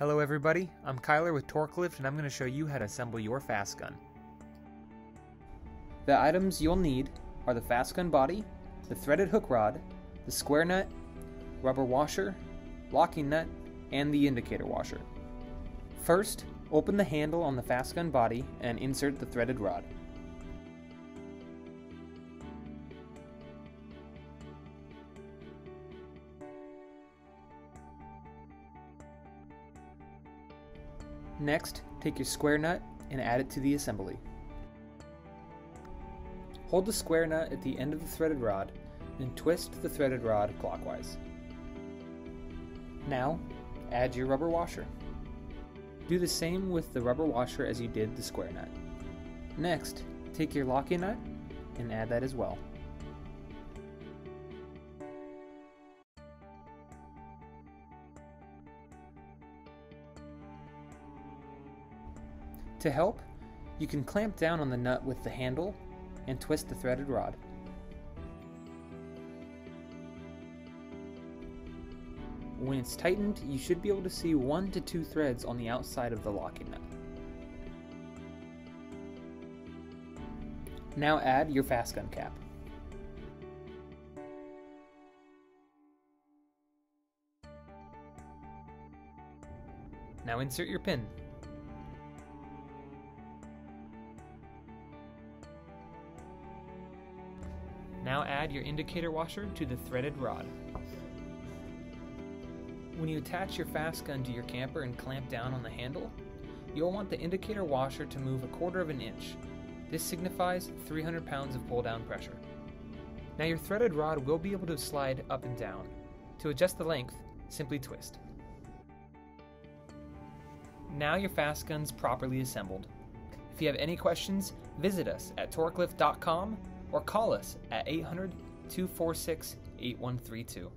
Hello everybody, I'm Kyler with Torklift and I'm going to show you how to assemble your FastGun. The items you'll need are the FastGun body, the threaded hook rod, the square nut, rubber washer, locking nut, and the indicator washer. First, open the handle on the FastGun body and insert the threaded rod. Next, take your square nut and add it to the assembly. Hold the square nut at the end of the threaded rod, then twist the threaded rod clockwise. Now, add your rubber washer. Do the same with the rubber washer as you did the square nut. Next, take your locking nut and add that as well. To help, you can clamp down on the nut with the handle and twist the threaded rod. When it's tightened, you should be able to see 1 to 2 threads on the outside of the locking nut. Now add your FastGun cap. Now insert your pin. Now add your indicator washer to the threaded rod. When you attach your FastGun to your camper and clamp down on the handle, you'll want the indicator washer to move 1/4 of an inch. This signifies 300 pounds of pull-down pressure. Now your threaded rod will be able to slide up and down. To adjust the length, simply twist. Now your FastGun's properly assembled. If you have any questions, visit us at torklift.com or call us at 800-246-8132.